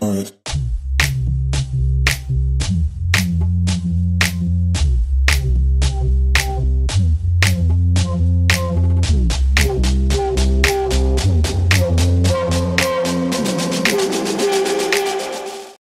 All right.